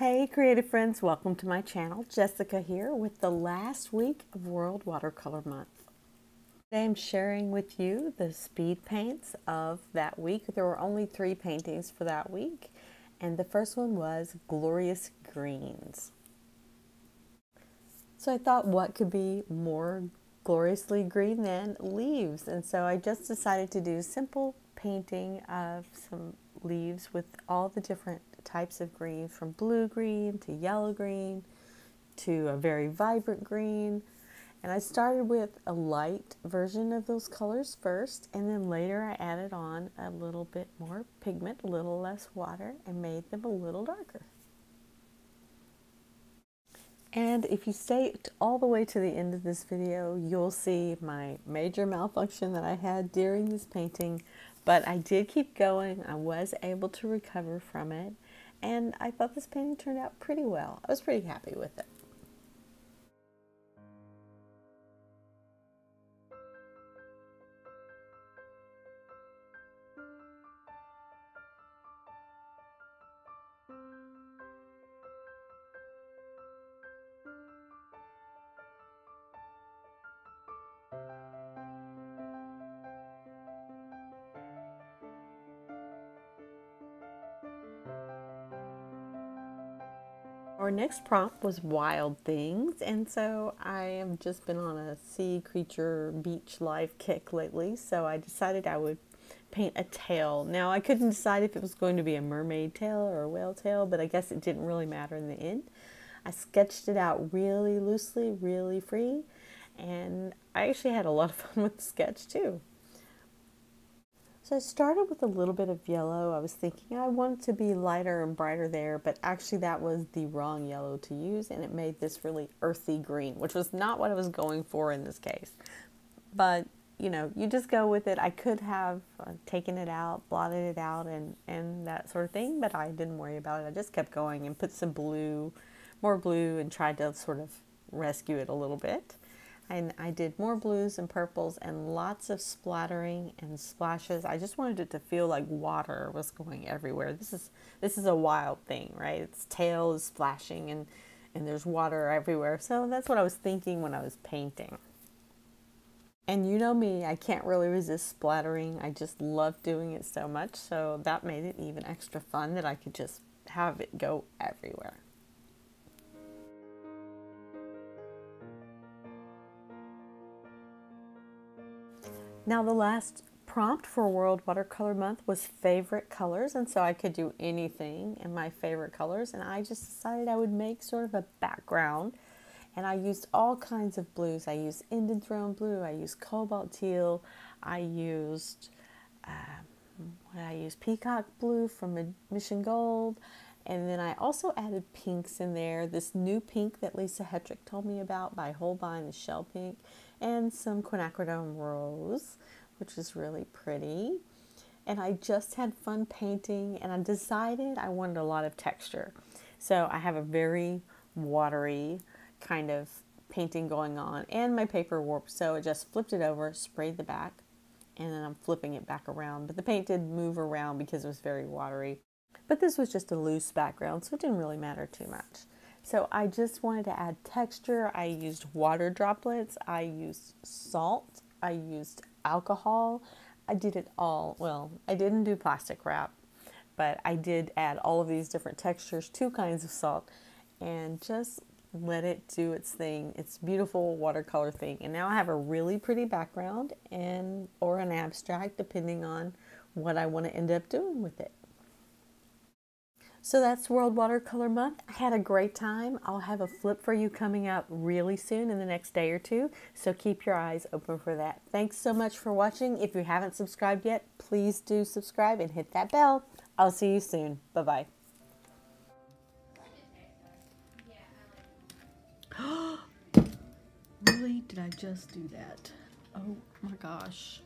Hey creative friends, welcome to my channel. Jessica here with the last week of World Watercolor Month. Today I'm sharing with you the speed paints of that week. There were only 3 paintings for that week, and the first one was Glorious Greens. So I thought, what could be more gloriously green than leaves? And so I just decided to do a simple painting of some leaves with all the different types of green, from blue green to yellow green to a very vibrant green. And I started with a light version of those colors first, and then later I added on a little bit more pigment, a little less water, and made them a little darker. And if you stay all the way to the end of this video, you'll see my major malfunction that I had during this painting, but I did keep going. I was able to recover from it. And I thought this painting turned out pretty well. I was pretty happy with it. Our next prompt was Wild Things, and so I have just been on a sea creature beach life kick lately, so I decided I would paint a tail. Now I couldn't decide if it was going to be a mermaid tail or a whale tail, but I guess it didn't really matter in the end. I sketched it out really loosely, really free, and I actually had a lot of fun with the sketch too. So I started with a little bit of yellow. I was thinking I wanted to be lighter and brighter there, but actually that was the wrong yellow to use, and it made this really earthy green, which was not what I was going for in this case. But, you know, you just go with it. I could have taken it out, blotted it out, and that sort of thing, but I didn't worry about it. I just kept going and put some blue, more blue, and tried to sort of rescue it a little bit. And I did more blues and purples and lots of splattering and splashes. I just wanted it to feel like water was going everywhere. This is a wild thing, right? Its tail is splashing and there's water everywhere. So that's what I was thinking when I was painting. And you know me, I can't really resist splattering. I just love doing it so much. So that made it even extra fun that I could just have it go everywhere. Now the last prompt for World Watercolor Month was favorite colors, and so I could do anything in my favorite colors, and I just decided I would make sort of a background, and I used all kinds of blues. I used Indanthrone Blue, I used Cobalt Teal, I used Peacock Blue from Mission Gold, and then I also added pinks in there, this new pink that Lisa Hetrick told me about by Holbein, the Shell Pink, and some Quinacridone Rose, which is really pretty. And I just had fun painting, and I decided I wanted a lot of texture. So I have a very watery kind of painting going on, and my paper warped, so I just flipped it over, sprayed the back, and then I'm flipping it back around. But the paint did move around because it was very watery. But this was just a loose background, so it didn't really matter too much. So I just wanted to add texture. I used water droplets. I used salt. I used alcohol. I did it all. Well, I didn't do plastic wrap, but I did add all of these different textures, 2 kinds of salt, and just let it do its thing, its beautiful watercolor thing. And now I have a really pretty background and or an abstract, depending on what I want to end up doing with it. So that's World Watercolor Month. I had a great time. I'll have a flip for you coming up really soon in the next day or 2, so keep your eyes open for that. Thanks so much for watching. If you haven't subscribed yet, please do subscribe and hit that bell. I'll see you soon. Bye-bye. Really? Did I just do that? Oh my gosh.